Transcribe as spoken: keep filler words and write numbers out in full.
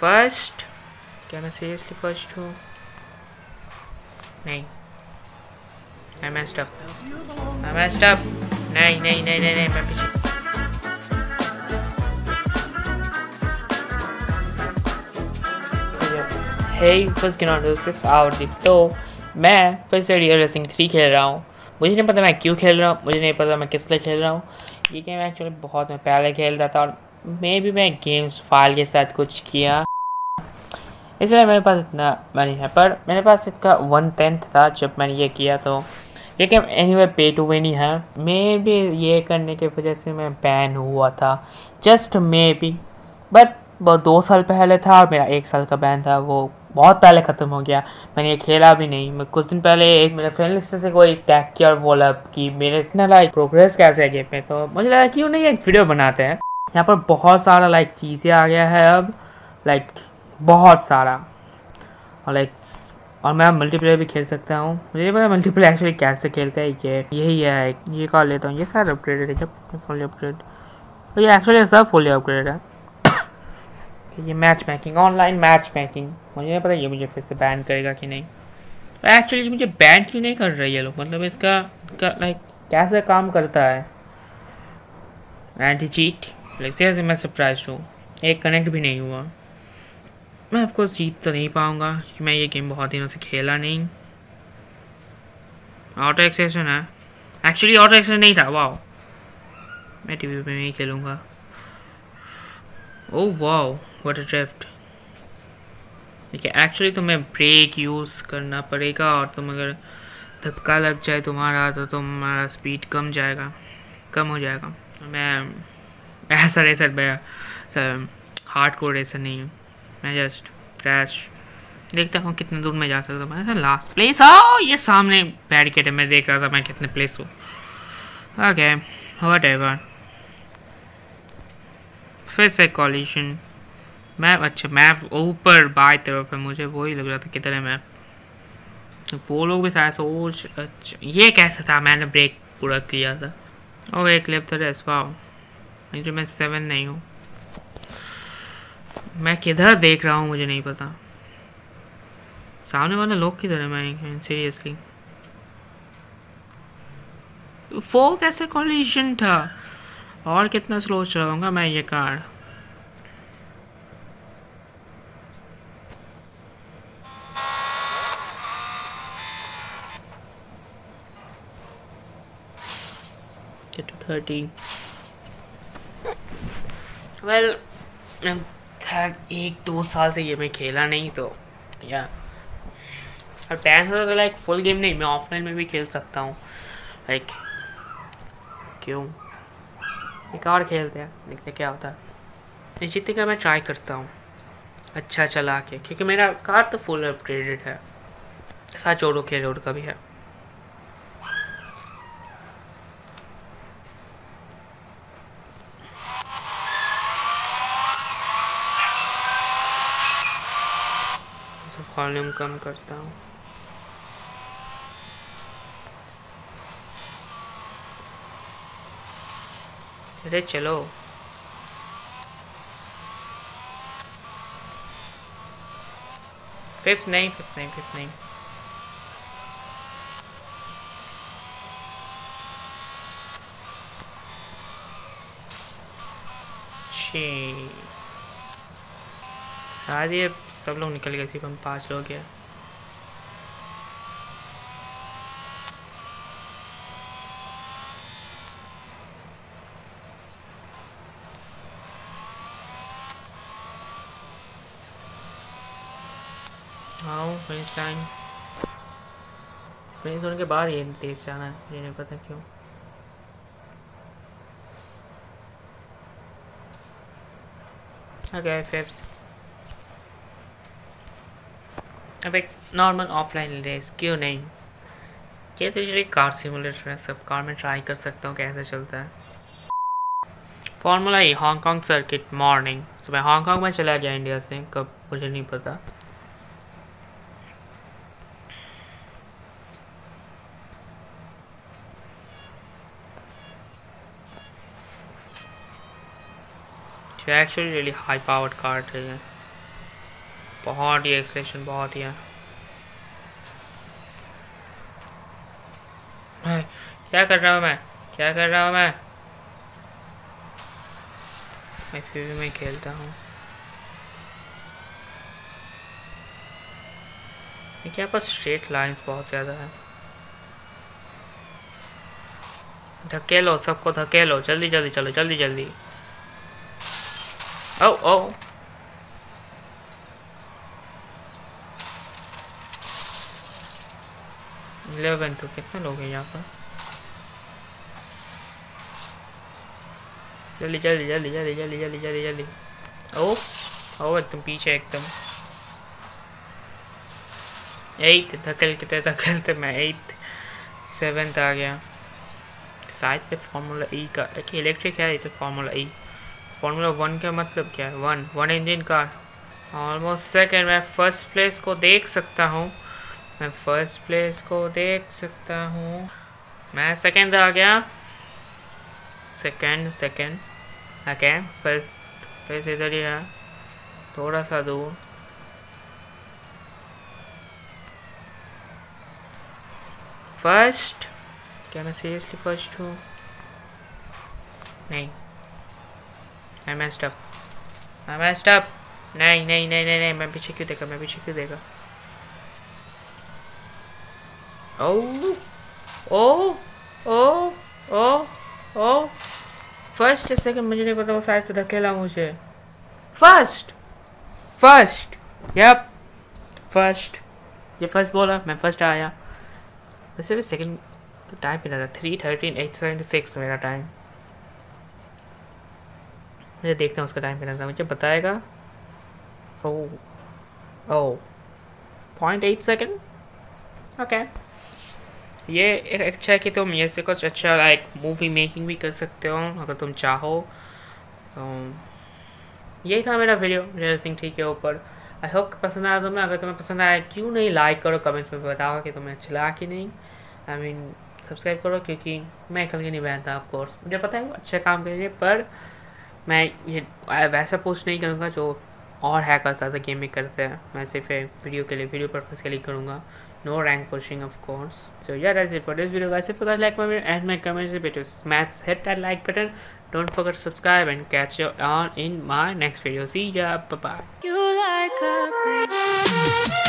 first. Can I seriously first who? Nay. I messed up. I messed up. Nay, nay, nay, nay, nay. Hey, first cannot do this out. So, मैं फिर से real racing three खेल रहा हूँ। मुझे नहीं पता मैं क्यों खेल रहा हूँ, मुझे नहीं पता मैं किस लिए खेल रहा हूँ। ये गेम एक्चुअली बहुत मैं पहले खेलता था और मे भी मैं गेम्स फाइल के साथ कुछ किया, इसलिए मेरे पास इतना मनी है, पर मेरे पास इसका वन टेंथ था जब मैंने ये किया। तो ये game anyway pay to win ही है। मे भी ये करने की वजह से मैं बैन हुआ था, जस्ट मे बी, बट वो दो साल पहले था और मेरा एक साल का बैन था, वो बहुत पहले ख़त्म हो गया। मैंने ये खेला भी नहीं। मैं कुछ दिन पहले एक मेरे फ्रेंड से कोई टैग किया और बोला कि मेरे इतना लाइक प्रोग्रेस कैसे है गेम में, तो मुझे लगा क्यों नहीं एक वीडियो बनाते हैं। यहाँ पर बहुत सारा लाइक चीज़ें आ गया है अब, लाइक बहुत सारा, और लाइक और मैं मल्टीप्लेयर भी खेल सकता हूँ। मुझे नहीं पता मल्टीप्लेयर एक्चुअली कैसे खेलते हैं। ये यही है, ये कर लेता हूँ। ये सारा अपग्रेडेड है, जब फुली अपग्रेड, तो ये एक्चुअली सब फुली अपग्रेड है। ये match making, online match making, मुझे नहीं पता ये मुझे फिर से बैन करेगा कि नहीं। एक्चुअली ये मुझे बैन क्यों नहीं कर रही है लोग, मतलब इसका लाइक कैसे काम करता है एंटी चीट। लाइक सीरियसली मैं सरप्राइज हूँ, एक कनेक्ट भी नहीं हुआ। मैं आपको जीत तो नहीं पाऊँगा क्योंकि मैं ये गेम बहुत दिनों से खेला नहीं। ऑटो एक्सेशन है, एक्चुअली ऑटो एक्सेशन नहीं था। वाओ, मैं टी वी पर नहीं खेलूँगा। Oh wow, what a drift. ठीक है, एक्चुअली तुम्हें ब्रेक यूज़ करना पड़ेगा और तुम अगर धक्का लग जाए तुम्हारा तो तुम्हारा स्पीड कम जाएगा कम हो जाएगा। मैं ऐसा racer sir hardcore racer नहीं हूँ, मैं जस्ट क्रैश देखता हूँ कितने दूर मैं जा सकता हूँ। मैं सर लास्ट प्लेस, आओ ये सामने बैरिकेड है, मैं देख रहा था मैं कितने प्लेस हूँ। ओके, व्हाटएवर, फिर से कॉलिजन। मैप, अच्छा मैप ऊपर बाई तरफ है, मुझे वही लग रहा था किधर है मैप। वो लोग भी शायद सोच, अच्छा ये कैसा था, मैंने ब्रेक पूरा किया था। और एक लेफ्ट रेस, वाओ, जो मैं सेवन नहीं हूँ। मैं किधर देख रहा हूँ मुझे नहीं पता, सामने वाले लोग किधर है। मैं सीरियसली वो कैसे कॉलिजन था और कितना स्लो चलाऊंगा मैं ये कार। थर्टी वेल well, एक दो साल से ये मैं खेला नहीं तो या yeah. और बैन होता तो लाइक फुल गेम नहीं, मैं ऑफलाइन में भी खेल सकता हूँ। लाइक क्यों एक और खेलते हैं, देखते क्या होता है। जीतने का मैं ट्राई करता हूँ अच्छा चला के, क्योंकि मेरा कार तो फुल अपग्रेडेड है, साथ जोड़ो के रोड का भी है। वॉल्यूम कम करता हूँ। अरे चलो, फिफ्थ नहीं फिफ्थ नहीं फिफ्थ नहीं छी, सारे सब लोग निकल गए, सिर्फ हम पाँच लोग गए। आओ फिनिश लाइन, फिनिश होने के बाद ये तेज जाना है, मुझे नहीं पता क्यों। Okay fifth. अब एक नॉर्मल ऑफलाइन रेस क्यों नहीं, ये तो एक्चुअली कार सिमुलेटर है, सब कार में ट्राई कर सकता हूँ कैसे चलता है। Formula E Hong Kong circuit morning, तो मैं हांगकॉन्ग में चला गया इंडिया से, कब मुझे नहीं पता। Actually really high powered car है। बहुत ही एक्सलेशन, बहुत ही है। क्या कर रहा हूँ मैं, क्या कर रहा हूँ मैं ऐसे भी मैं खेलता हूँ। देखिए यहाँ पर स्ट्रेट लाइंस बहुत ज़्यादा है। धकेलो सबको, धकेलो, जल्दी जल्दी चलो, जल्दी जल्दी। ओ ओ इलेवन, तो कितने लोग हैं यहाँ पर। जल्दी जल्दी जल्दी जल्दी जल्दी जल्दी जल्दी जल्दी। ओप्स, ओ एकदम पीछे, एकदम एट। धकेलते धकेलते मैं एट सेवन्थ आ गया। साइड पे फार्मूला ई e का देखिए, इलेक्ट्रिक है इसे। Formula E e. Formula one का मतलब क्या है, one one engine car. Almost second, मैं फर्स्ट प्लेस को देख सकता हूँ, मैं फर्स्ट प्लेस को देख सकता हूँ। मैं सेकेंड आ गया, second second okay. First place इधर ही है, थोड़ा सा दूर। फर्स्ट, क्या मैं सीरियसली फर्स्ट हूँ? नहीं, I messed up, I messed up. नहीं नहीं नहीं नहीं नहीं, मैं पीछे क्यों देखा, मैं पीछे क्यों देखा। ओ ओ ओ ओ ओ फर्स्ट सेकंड, मुझे नहीं पता, वो शायद से धकेला मुझे। First first, yup first. ये फर्स्ट बोला, मैं फर्स्ट आया। वैसे भी सेकंड तो टाइम मिला था, three thirteen eight seventy six मेरा टाइम। मुझे देखता हूँ उसका टाइम मिला था, मुझे बताएगा। O o point eight second okay. ये एक अच्छा है कि तुम ये से कुछ अच्छा लाइक मूवी मेकिंग भी कर सकते हो अगर तुम चाहो तो। यही था मेरा वीडियो रेसिंग थ्री के ऊपर। आई होप पसंद आया तुम्हें। अगर तुम्हें पसंद आया क्यों नहीं, लाइक करो, कमेंट्स में बताओ कि तुम्हें अच्छा लगा कि नहीं। I I mean mean, subscribe करो, क्योंकि मैं अकल के नहीं बहनता। ऑफकोर्स मुझे पता है वो अच्छा काम करेंगे, पर मैं ये वैसा पोस्ट नहीं करूँगा जो और हैकर्स ज़्यादा गेमिंग करते हैं। मैं सिर्फ वीडियो के लिए, वीडियो पर्पज़ के लिए करूँगा। No rank pushing of course. So या that's it for this video guys. If you guys like my video and my comments video, smash hit that like button, don't forget to subscribe and catch you on in my next video. See ya, bye bye.